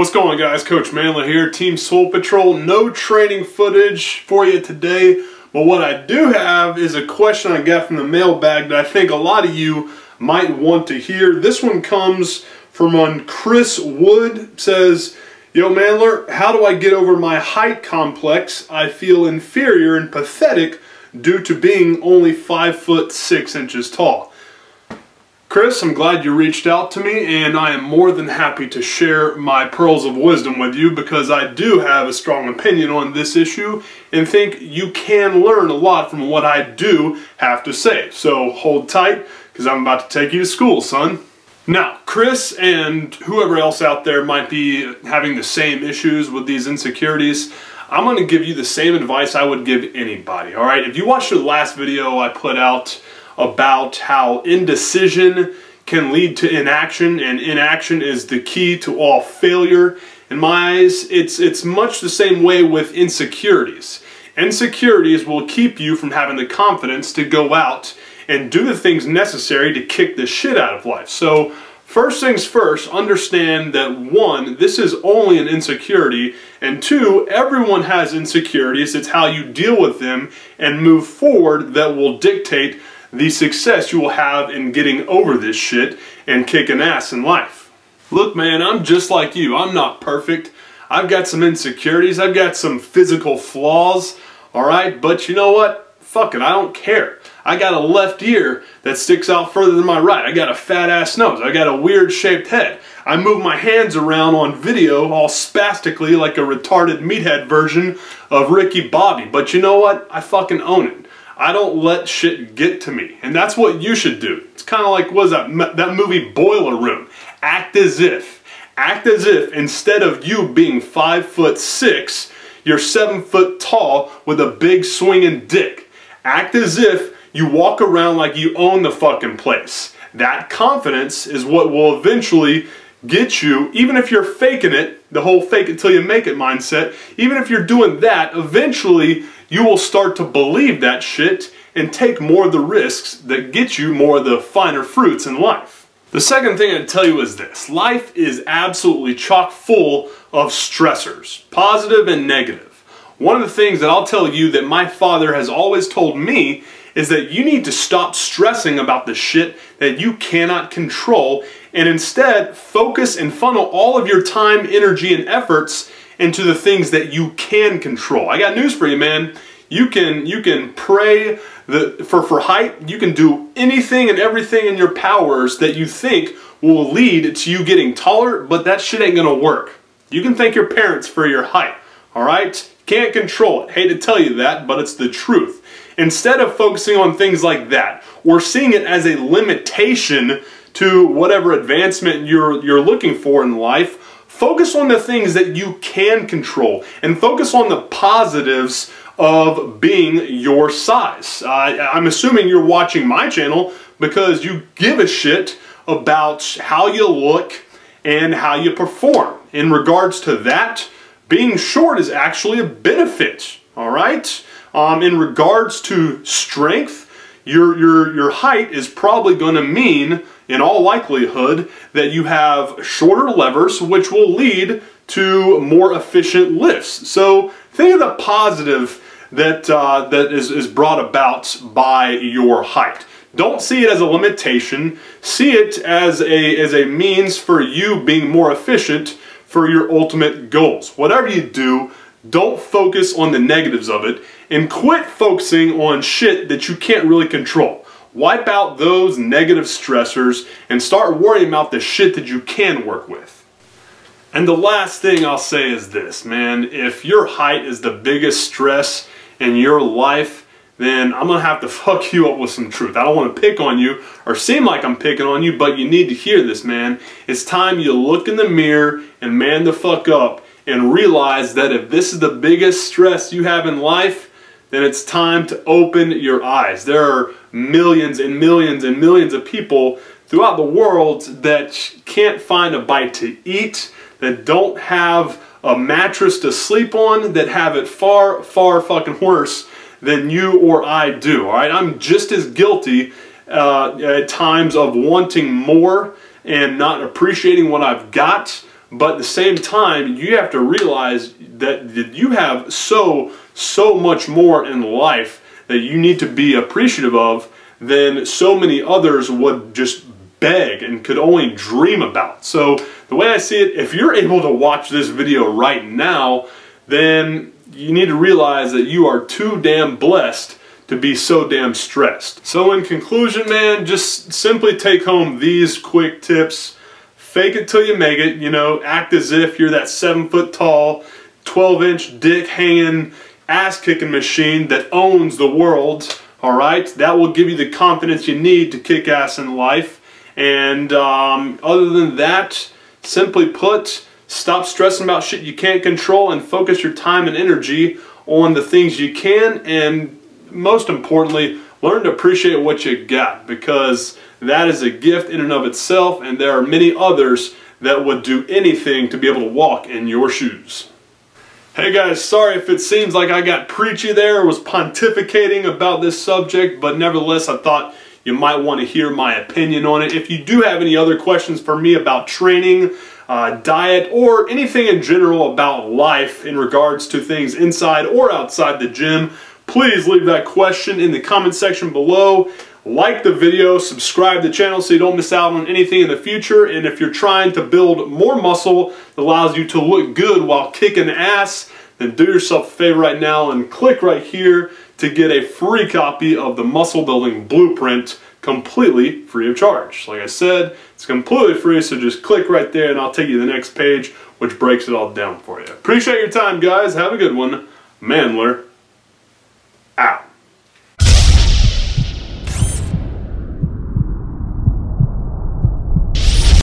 What's going on, guys? Coach Mandler here, Team Soul Patrol. No training footage for you today, but what I do have is a question I got from the mailbag that I think a lot of you might want to hear. This one comes from Chris Wood. Says, "Yo Mandler, how do I get over my height complex? I feel inferior and pathetic due to being only 5'6" tall." Chris, I'm glad you reached out to me, and I am more than happy to share my pearls of wisdom with you because I do have a strong opinion on this issue and think you can learn a lot from what I do have to say. So hold tight because I'm about to take you to school, son. Now, Chris and whoever else out there might be having the same issues with these insecurities. I'm going to give you the same advice I would give anybody, all right? If you watched the last video I put out about how indecision can lead to inaction, and inaction is the key to all failure. In my eyes, it's much the same way with insecurities. Insecurities will keep you from having the confidence to go out and do the things necessary to kick the shit out of life. So first things first, understand that one, this is only an insecurity, and two, everyone has insecurities. It's how you deal with them and move forward that will dictate the success you will have in getting over this shit and kicking ass in life. Look, man, I'm just like you. I'm not perfect. I've got some insecurities. I've got some physical flaws, all right? But you know what? Fuck it, I don't care. I got a left ear that sticks out further than my right. I got a fat ass nose. I got a weird shaped head. I move my hands around on video all spastically like a retarded meathead version of Ricky Bobby. But you know what? I fucking own it. I don't let shit get to me. And that's what you should do. It's kind of like, what is that movie Boiler Room? Act as if. Act as if instead of you being 5'6", you're 7 foot tall with a big swinging dick. Act as if you walk around like you own the fucking place. That confidence is what will eventually get you, even if you're faking it, the whole fake it till you make it mindset, even if you're doing that, eventually you will start to believe that shit and take more of the risks that get you more of the finer fruits in life. The second thing I'd tell you is this. Life is absolutely chock full of stressors, positive and negative. One of the things that I'll tell you that my father has always told me is that you need to stop stressing about the shit that you cannot control and instead focus and funnel all of your time, energy, and efforts into the things that you can control. I got news for you, man. You can pray for height. You can do anything and everything in your powers that you think will lead to you getting taller, but that shit ain't gonna work. You can thank your parents for your height, all right? Can't control it. Hate to tell you that, but it's the truth. Instead of focusing on things like that or seeing it as a limitation to whatever advancement you're looking for in life, focus on the things that you can control and focus on the positives of being your size. I'm assuming you're watching my channel because you give a shit about how you look and how you perform. In regards to that, being short is actually a benefit, all right? In regards to strength, your height is probably going to mean, in all likelihood, that you have shorter levers, which will lead to more efficient lifts. So think of the positive that is brought about by your height. Don't see it as a limitation. See it as a means for you being more efficient for your ultimate goals. Whatever you do, don't focus on the negatives of it and quit focusing on shit that you can't really control. Wipe out those negative stressors and start worrying about the shit that you can work with. And the last thing I'll say is this, man. If your height is the biggest stress in your life, then I'm gonna have to fuck you up with some truth. I don't wanna pick on you or seem like I'm picking on you, but you need to hear this, man. It's time you look in the mirror and man the fuck up and realize that if this is the biggest stress you have in life, then it's time to open your eyes. There are millions and millions and millions of people throughout the world that can't find a bite to eat, that don't have a mattress to sleep on, that have it far, far fucking worse than you or I do, all right? I'm just as guilty at times of wanting more and not appreciating what I've got, But at the same time, you have to realize that you have so much more in life that you need to be appreciative of than so many others would just beg and could only dream about. So the way I see it, if you're able to watch this video right now, then you need to realize that you are too damn blessed to be so damn stressed. So in conclusion, man, just simply take home these quick tips. Fake it till you make it, you know, act as if you're that 7 foot tall, 12-inch dick hanging, ass kicking machine that owns the world, all right? That will give you the confidence you need to kick ass in life. And other than that, simply put, stop stressing about shit you can't control and focus your time and energy on the things you can, and most importantly, learn to appreciate what you got, because that is a gift in and of itself, and there are many others that would do anything to be able to walk in your shoes. Hey guys, sorry if it seems like I got preachy there, was pontificating about this subject, but nevertheless I thought you might want to hear my opinion on it. If you do have any other questions for me about training, diet, or anything in general about life in regards to things inside or outside the gym, please leave that question in the comment section below. Like the video, subscribe to the channel so you don't miss out on anything in the future. And if you're trying to build more muscle that allows you to look good while kicking ass, then do yourself a favor right now and click right here to get a free copy of the Muscle Building Blueprint completely free of charge. Like I said, it's completely free, so just click right there and I'll take you to the next page, which breaks it all down for you. Appreciate your time, guys. Have a good one. Mandler.